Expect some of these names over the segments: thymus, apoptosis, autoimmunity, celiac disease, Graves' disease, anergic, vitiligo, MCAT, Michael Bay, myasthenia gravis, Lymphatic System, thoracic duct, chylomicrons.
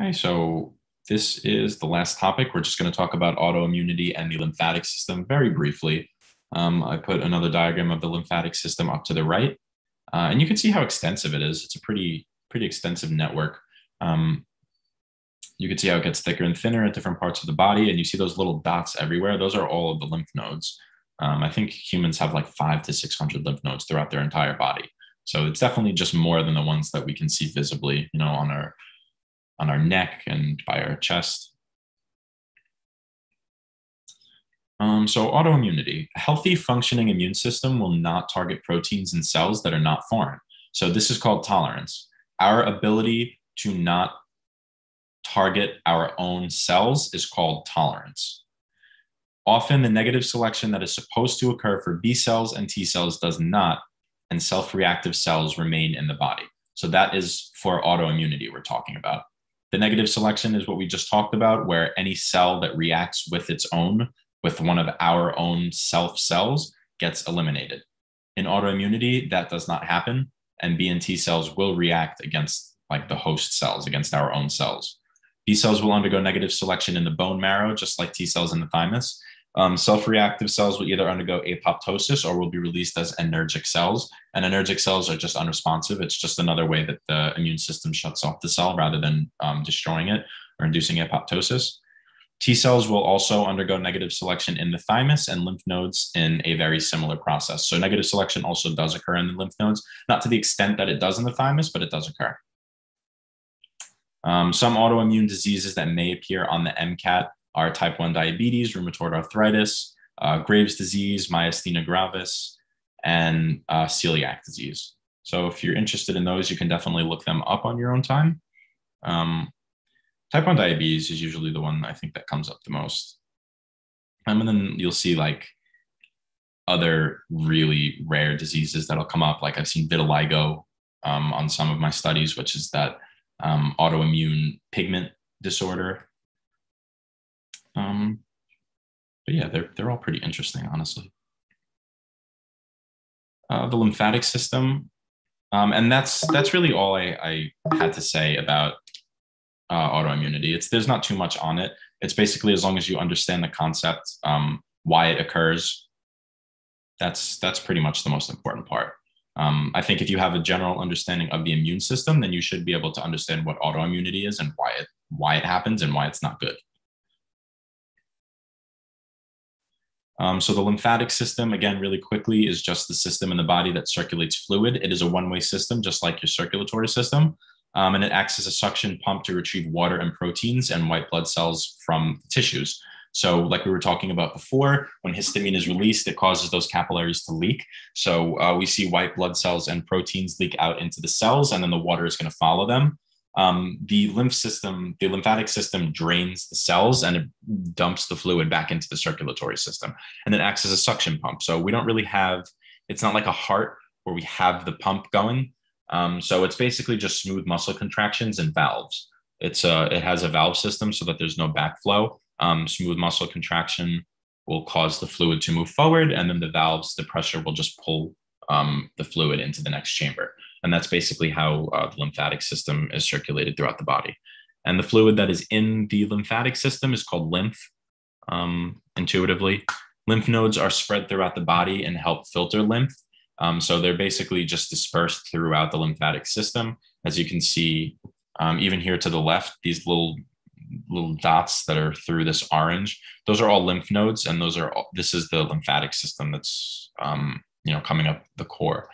Okay, so this is the last topic. We're just going to talk about autoimmunity and the lymphatic system very briefly. I put another diagram of the lymphatic system up to the right, and you can see how extensive it is. It's a pretty extensive network. You can see how it gets thicker and thinner at different parts of the body, and you see those little dots everywhere. Those are all of the lymph nodes. I think humans have like 500 to 600 lymph nodes throughout their entire body. So it's definitely just more than the ones that we can see visibly, you know, on our neck and by our chest. So autoimmunity, a healthy functioning immune system will not target proteins and cells that are not foreign. So this is called tolerance. Our ability to not target our own cells is called tolerance. Often the negative selection that is supposed to occur for B cells and T cells does not, and self-reactive cells remain in the body. So that is for autoimmunity we're talking about. The negative selection is what we just talked about, where any cell that reacts with its own, with one of our own self cells, gets eliminated. In autoimmunity, that does not happen, and B and T cells will react against like the host cells, against our own cells. B cells will undergo negative selection in the bone marrow, just like T cells in the thymus. Self-reactive cells will either undergo apoptosis or will be released as anergic cells. And anergic cells are just unresponsive. It's just another way that the immune system shuts off the cell rather than destroying it or inducing apoptosis. T cells will also undergo negative selection in the thymus and lymph nodes in a very similar process. So negative selection also does occur in the lymph nodes, not to the extent that it does in the thymus, but it does occur. Some autoimmune diseases that may appear on the MCAT are type 1 diabetes, rheumatoid arthritis, Graves' disease, myasthenia gravis, and celiac disease. So if you're interested in those, you can definitely look them up on your own time. Type 1 diabetes is usually the one I think that comes up the most. And then you'll see like other really rare diseases that'll come up. Like I've seen vitiligo on some of my studies, which is that autoimmune pigment disorder. But yeah, they're all pretty interesting, honestly. The lymphatic system, and that's really all I had to say about autoimmunity. There's not too much on it. It's basically, as long as you understand the concept, why it occurs, that's pretty much the most important part. I think if you have a general understanding of the immune system, then you should be able to understand what autoimmunity is and why it happens and why it's not good. So the lymphatic system, again, really quickly, is just the system in the body that circulates fluid. It is a one-way system, just like your circulatory system, and it acts as a suction pump to retrieve water and proteins and white blood cells from tissues. So like we were talking about before, when histamine is released, it causes those capillaries to leak. So we see white blood cells and proteins leak out into the cells, and then the water is going to follow them. The lymphatic system drains the cells and it dumps the fluid back into the circulatory system, and it acts as a suction pump. So we don't really have, it's not like a heart where we have the pump going. So it's basically just smooth muscle contractions and valves. It has a valve system so that there's no backflow. Smooth muscle contraction will cause the fluid to move forward, and then the valves, the pressure will just pull the fluid into the next chamber. And that's basically how the lymphatic system is circulated throughout the body. And the fluid that is in the lymphatic system is called lymph, intuitively. Lymph nodes are spread throughout the body and help filter lymph. So they're basically just dispersed throughout the lymphatic system. As you can see, even here to the left, these little dots that are through this orange, those are all lymph nodes. And those are all, this is the lymphatic system that's you know, coming up the core.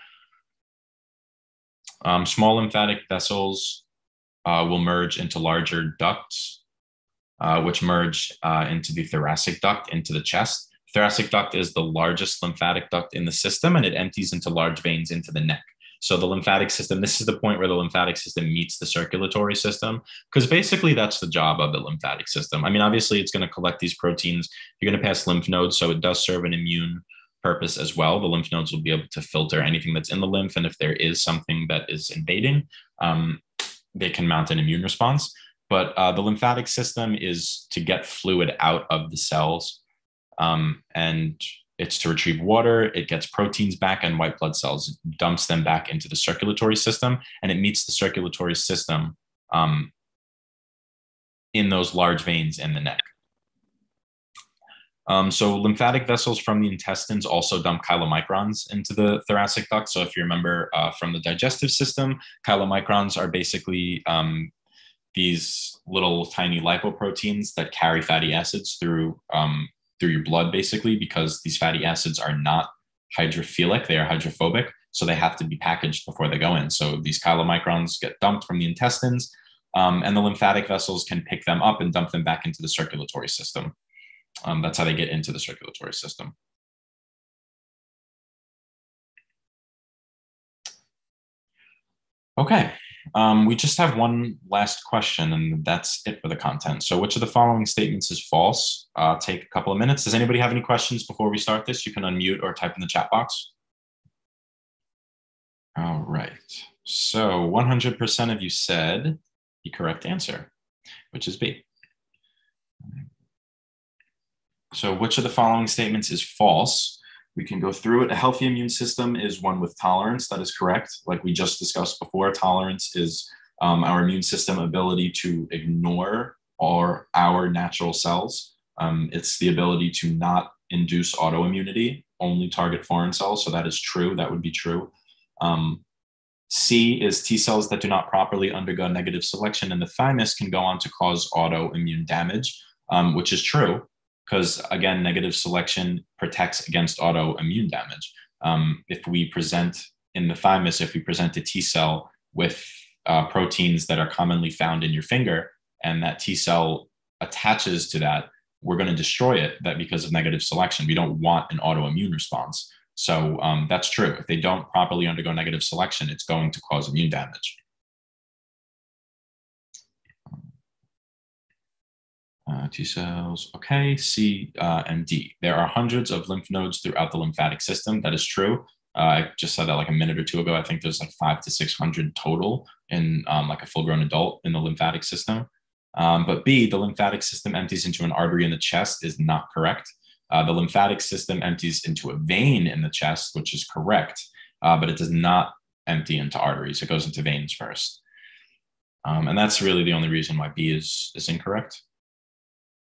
Small lymphatic vessels will merge into larger ducts, which merge into the thoracic duct, into the chest. Thoracic duct is the largest lymphatic duct in the system, and it empties into large veins into the neck. So the lymphatic system, this is the point where the lymphatic system meets the circulatory system, because basically that's the job of the lymphatic system. I mean, obviously it's going to collect these proteins. You're going to pass lymph nodes, so it does serve an immune purpose as well. The lymph nodes will be able to filter anything that's in the lymph, and if there is something that is invading, they can mount an immune response. But the lymphatic system is to get fluid out of the cells, and it's to retrieve water. It gets proteins back and white blood cells. It dumps them back into the circulatory system, and it meets the circulatory system in those large veins in the neck. So lymphatic vessels from the intestines also dump chylomicrons into the thoracic duct. So if you remember from the digestive system, chylomicrons are basically these little tiny lipoproteins that carry fatty acids through your blood, basically, because these fatty acids are not hydrophilic, they are hydrophobic. So they have to be packaged before they go in. So these chylomicrons get dumped from the intestines, and the lymphatic vessels can pick them up and dump them back into the circulatory system. That's how they get into the circulatory system. Okay, we just have one last question, and that's it for the content. So which of the following statements is false? Take a couple of minutes. Does anybody have any questions before we start this? You can unmute or type in the chat box. All right, so 100% of you said the correct answer, which is B. So which of the following statements is false? We can go through it. A healthy immune system is one with tolerance. That is correct. Like we just discussed before, tolerance is our immune system ability to ignore our natural cells. It's the ability to not induce autoimmunity, only target foreign cells. So that is true. That would be true. C is T cells that do not properly undergo negative selection in the thymus can go on to cause autoimmune damage, which is true. Because again, negative selection protects against autoimmune damage. If we present in the thymus, if we present a T cell with proteins that are commonly found in your finger, and that T cell attaches to that, we're going to destroy it. That because of negative selection, we don't want an autoimmune response. So that's true. If they don't properly undergo negative selection, it's going to cause immune damage. T cells, okay, C and D. There are hundreds of lymph nodes throughout the lymphatic system. That is true. I just said that like a minute or two ago. I think there's like 500 to 600 total in like a full-grown adult in the lymphatic system. But B, the lymphatic system empties into an artery in the chest is not correct. The lymphatic system empties into a vein in the chest, which is correct, but it does not empty into arteries. It goes into veins first. And that's really the only reason why B is incorrect.